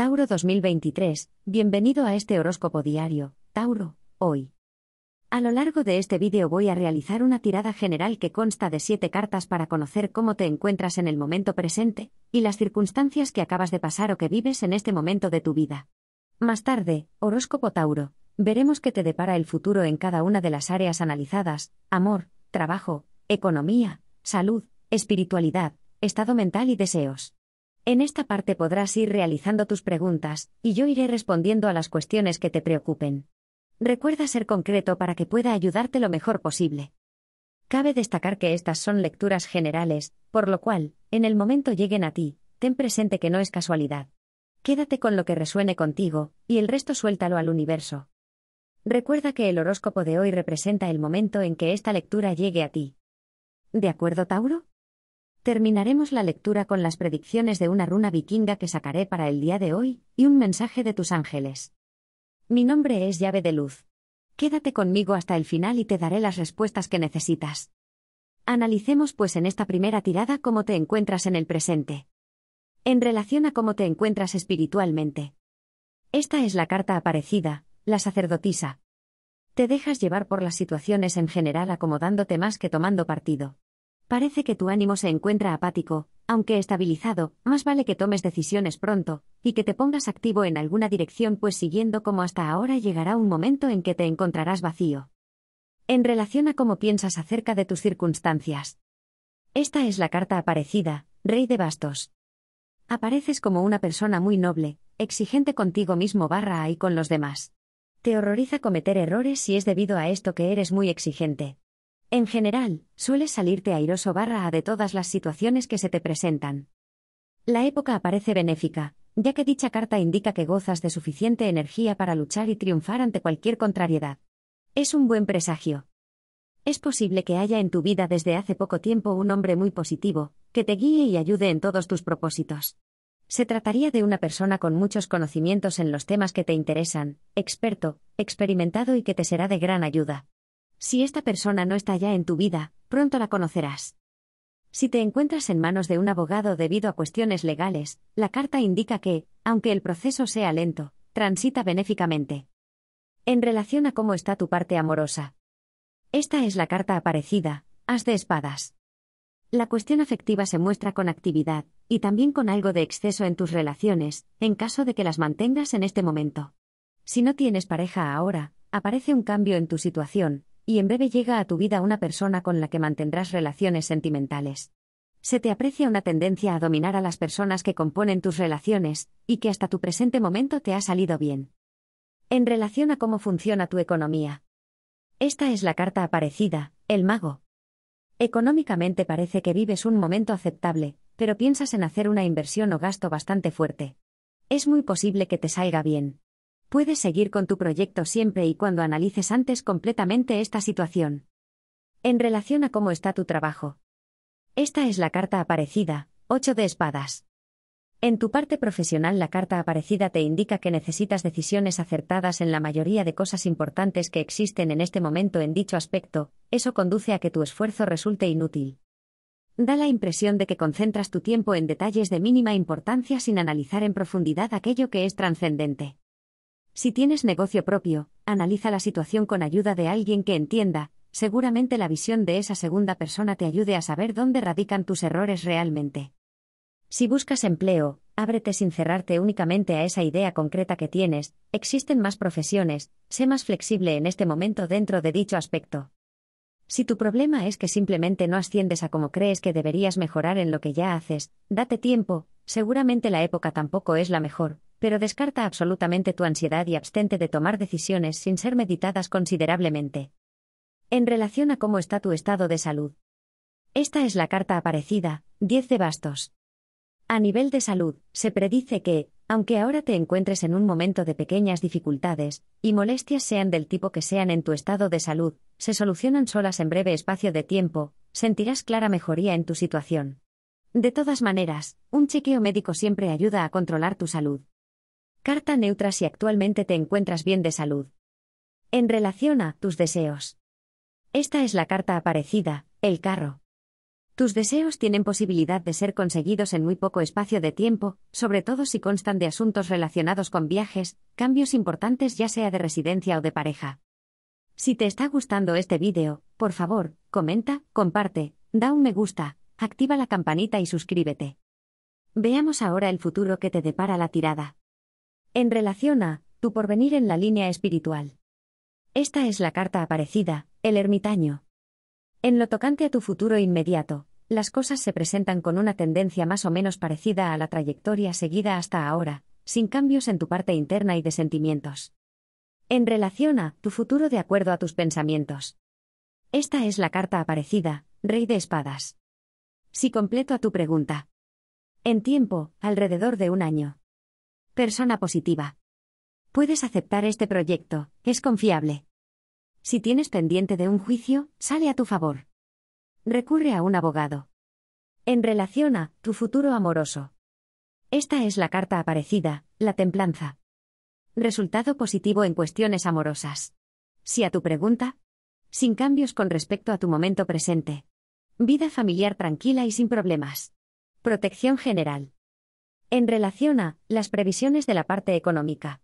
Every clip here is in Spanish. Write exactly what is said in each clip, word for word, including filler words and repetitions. Tauro dos mil veintitrés, bienvenido a este horóscopo diario, Tauro, hoy. A lo largo de este vídeo voy a realizar una tirada general que consta de siete cartas para conocer cómo te encuentras en el momento presente, y las circunstancias que acabas de pasar o que vives en este momento de tu vida. Más tarde, horóscopo Tauro, veremos qué te depara el futuro en cada una de las áreas analizadas: amor, trabajo, economía, salud, espiritualidad, estado mental y deseos. En esta parte podrás ir realizando tus preguntas, y yo iré respondiendo a las cuestiones que te preocupen. Recuerda ser concreto para que pueda ayudarte lo mejor posible. Cabe destacar que estas son lecturas generales, por lo cual, en el momento lleguen a ti, ten presente que no es casualidad. Quédate con lo que resuene contigo, y el resto suéltalo al universo. Recuerda que el horóscopo de hoy representa el momento en que esta lectura llegue a ti. ¿De acuerdo, Tauro? Terminaremos la lectura con las predicciones de una runa vikinga que sacaré para el día de hoy, y un mensaje de tus ángeles. Mi nombre es Llave de Luz. Quédate conmigo hasta el final y te daré las respuestas que necesitas. Analicemos pues en esta primera tirada cómo te encuentras en el presente. En relación a cómo te encuentras espiritualmente. Esta es la carta aparecida, la sacerdotisa. Te dejas llevar por las situaciones en general acomodándote más que tomando partido. Parece que tu ánimo se encuentra apático, aunque estabilizado, más vale que tomes decisiones pronto, y que te pongas activo en alguna dirección, pues siguiendo como hasta ahora llegará un momento en que te encontrarás vacío. En relación a cómo piensas acerca de tus circunstancias. Esta es la carta aparecida, Rey de Bastos. Apareces como una persona muy noble, exigente contigo mismo barra y con los demás. Te horroriza cometer errores si es debido a esto que eres muy exigente. En general, sueles salirte airoso barra a de todas las situaciones que se te presentan. La época aparece benéfica, ya que dicha carta indica que gozas de suficiente energía para luchar y triunfar ante cualquier contrariedad. Es un buen presagio. Es posible que haya en tu vida desde hace poco tiempo un hombre muy positivo, que te guíe y ayude en todos tus propósitos. Se trataría de una persona con muchos conocimientos en los temas que te interesan, experto, experimentado y que te será de gran ayuda. Si esta persona no está ya en tu vida, pronto la conocerás. Si te encuentras en manos de un abogado debido a cuestiones legales, la carta indica que, aunque el proceso sea lento, transita benéficamente. En relación a cómo está tu parte amorosa. Esta es la carta aparecida, As de Espadas. La cuestión afectiva se muestra con actividad, y también con algo de exceso en tus relaciones, en caso de que las mantengas en este momento. Si no tienes pareja ahora, aparece un cambio en tu situación, y en breve llega a tu vida una persona con la que mantendrás relaciones sentimentales. Se te aprecia una tendencia a dominar a las personas que componen tus relaciones, y que hasta tu presente momento te ha salido bien. En relación a cómo funciona tu economía. Esta es la carta aparecida, el mago. Económicamente parece que vives un momento aceptable, pero piensas en hacer una inversión o gasto bastante fuerte. Es muy posible que te salga bien. Puedes seguir con tu proyecto siempre y cuando analices antes completamente esta situación. En relación a cómo está tu trabajo. Esta es la carta aparecida, ocho de espadas. En tu parte profesional la carta aparecida te indica que necesitas decisiones acertadas en la mayoría de cosas importantes que existen en este momento en dicho aspecto, eso conduce a que tu esfuerzo resulte inútil. Da la impresión de que concentras tu tiempo en detalles de mínima importancia sin analizar en profundidad aquello que es trascendente. Si tienes negocio propio, analiza la situación con ayuda de alguien que entienda, seguramente la visión de esa segunda persona te ayude a saber dónde radican tus errores realmente. Si buscas empleo, ábrete sin cerrarte únicamente a esa idea concreta que tienes, existen más profesiones, sé más flexible en este momento dentro de dicho aspecto. Si tu problema es que simplemente no asciendes a como crees que deberías mejorar en lo que ya haces, date tiempo, seguramente la época tampoco es la mejor. Pero descarta absolutamente tu ansiedad y abstente de tomar decisiones sin ser meditadas considerablemente. En relación a cómo está tu estado de salud. Esta es la carta aparecida, diez de bastos. A nivel de salud, se predice que, aunque ahora te encuentres en un momento de pequeñas dificultades, y molestias sean del tipo que sean en tu estado de salud, se solucionan solas en breve espacio de tiempo, sentirás clara mejoría en tu situación. De todas maneras, un chequeo médico siempre ayuda a controlar tu salud. Carta neutra si actualmente te encuentras bien de salud. En relación a tus deseos. Esta es la carta aparecida, el carro. Tus deseos tienen posibilidad de ser conseguidos en muy poco espacio de tiempo, sobre todo si constan de asuntos relacionados con viajes, cambios importantes ya sea de residencia o de pareja. Si te está gustando este vídeo, por favor, comenta, comparte, da un me gusta, activa la campanita y suscríbete. Veamos ahora el futuro que te depara la tirada. En relación a tu porvenir en la línea espiritual. Esta es la carta aparecida, el ermitaño. En lo tocante a tu futuro inmediato, las cosas se presentan con una tendencia más o menos parecida a la trayectoria seguida hasta ahora, sin cambios en tu parte interna y de sentimientos. En relación a tu futuro de acuerdo a tus pensamientos. Esta es la carta aparecida, Rey de Espadas. Si completo a tu pregunta. En tiempo, alrededor de un año. Persona positiva. Puedes aceptar este proyecto, es confiable. Si tienes pendiente de un juicio, sale a tu favor. Recurre a un abogado. En relación a tu futuro amoroso. Esta es la carta aparecida, la templanza. Resultado positivo en cuestiones amorosas. Si a tu pregunta, sin cambios con respecto a tu momento presente. Vida familiar tranquila y sin problemas. Protección general. En relación a las previsiones de la parte económica.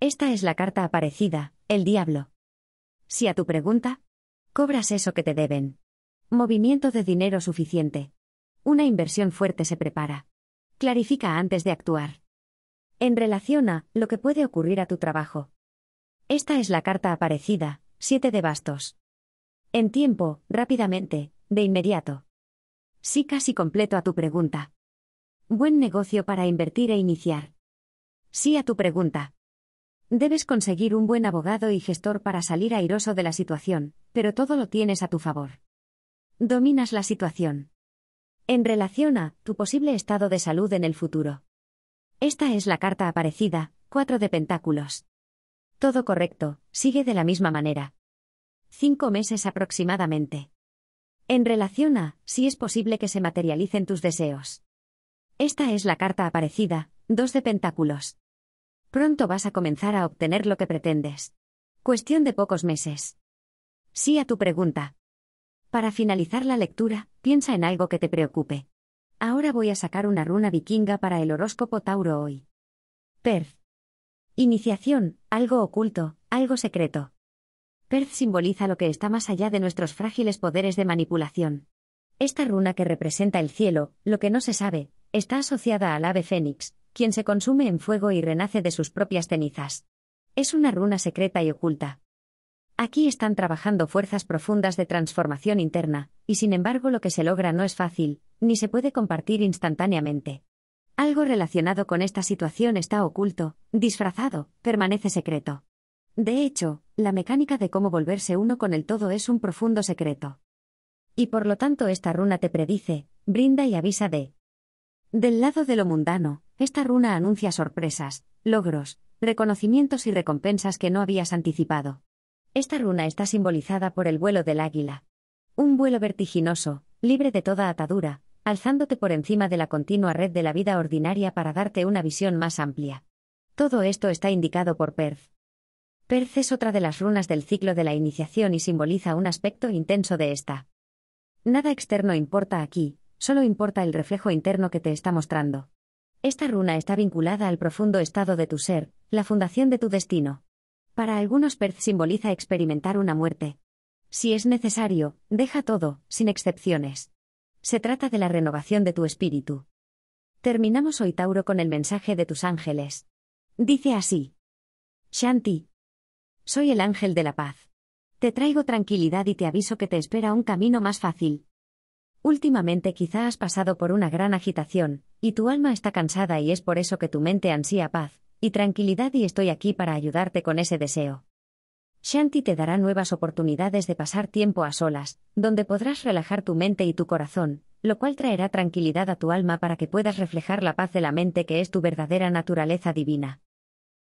Esta es la carta aparecida, el diablo. Si a tu pregunta, cobras eso que te deben. Movimiento de dinero suficiente. Una inversión fuerte se prepara. Clarifica antes de actuar. En relación a lo que puede ocurrir a tu trabajo. Esta es la carta aparecida, siete de bastos. En tiempo, rápidamente, de inmediato. Sí, casi completo a tu pregunta. Buen negocio para invertir e iniciar. Sí a tu pregunta. Debes conseguir un buen abogado y gestor para salir airoso de la situación, pero todo lo tienes a tu favor. Dominas la situación. En relación a tu posible estado de salud en el futuro. Esta es la carta aparecida, cuatro de pentáculos. Todo correcto, sigue de la misma manera. Cinco meses aproximadamente. En relación a si es posible que se materialicen tus deseos. Esta es la carta aparecida, dos de pentáculos. Pronto vas a comenzar a obtener lo que pretendes. Cuestión de pocos meses. Sí a tu pregunta. Para finalizar la lectura, piensa en algo que te preocupe. Ahora voy a sacar una runa vikinga para el horóscopo Tauro hoy. Perth. Iniciación, algo oculto, algo secreto. Perth simboliza lo que está más allá de nuestros frágiles poderes de manipulación. Esta runa que representa el cielo, lo que no se sabe, está asociada al ave fénix, quien se consume en fuego y renace de sus propias cenizas. Es una runa secreta y oculta. Aquí están trabajando fuerzas profundas de transformación interna, y sin embargo lo que se logra no es fácil, ni se puede compartir instantáneamente. Algo relacionado con esta situación está oculto, disfrazado, permanece secreto. De hecho, la mecánica de cómo volverse uno con el todo es un profundo secreto. Y por lo tanto esta runa te predice, brinda y avisa de... Del lado de lo mundano, esta runa anuncia sorpresas, logros, reconocimientos y recompensas que no habías anticipado. Esta runa está simbolizada por el vuelo del águila. Un vuelo vertiginoso, libre de toda atadura, alzándote por encima de la continua red de la vida ordinaria para darte una visión más amplia. Todo esto está indicado por Perth. Perth es otra de las runas del ciclo de la iniciación y simboliza un aspecto intenso de esta. Nada externo importa aquí. Solo importa el reflejo interno que te está mostrando. Esta runa está vinculada al profundo estado de tu ser, la fundación de tu destino. Para algunos Perth simboliza experimentar una muerte. Si es necesario, deja todo, sin excepciones. Se trata de la renovación de tu espíritu. Terminamos hoy Tauro con el mensaje de tus ángeles. Dice así. Shanti. Soy el ángel de la paz. Te traigo tranquilidad y te aviso que te espera un camino más fácil. Últimamente quizá has pasado por una gran agitación, y tu alma está cansada y es por eso que tu mente ansía paz y tranquilidad y estoy aquí para ayudarte con ese deseo. Shanti te dará nuevas oportunidades de pasar tiempo a solas, donde podrás relajar tu mente y tu corazón, lo cual traerá tranquilidad a tu alma para que puedas reflejar la paz de la mente que es tu verdadera naturaleza divina.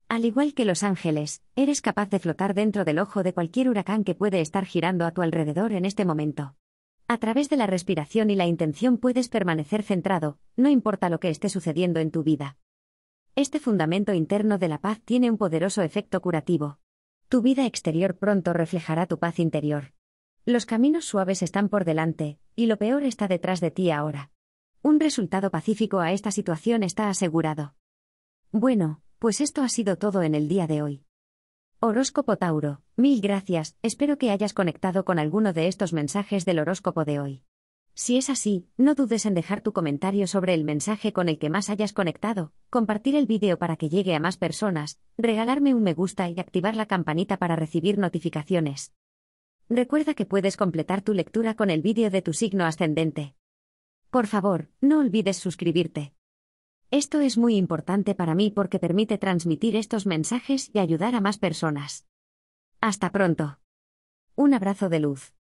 Al igual que los ángeles, eres capaz de flotar dentro del ojo de cualquier huracán que puede estar girando a tu alrededor en este momento. A través de la respiración y la intención puedes permanecer centrado, no importa lo que esté sucediendo en tu vida. Este fundamento interno de la paz tiene un poderoso efecto curativo. Tu vida exterior pronto reflejará tu paz interior. Los caminos suaves están por delante, y lo peor está detrás de ti ahora. Un resultado pacífico a esta situación está asegurado. Bueno, pues esto ha sido todo en el día de hoy. Horóscopo Tauro, mil gracias, espero que hayas conectado con alguno de estos mensajes del horóscopo de hoy. Si es así, no dudes en dejar tu comentario sobre el mensaje con el que más hayas conectado, compartir el vídeo para que llegue a más personas, regalarme un me gusta y activar la campanita para recibir notificaciones. Recuerda que puedes completar tu lectura con el vídeo de tu signo ascendente. Por favor, no olvides suscribirte. Esto es muy importante para mí porque permite transmitir estos mensajes y ayudar a más personas. Hasta pronto. Un abrazo de luz.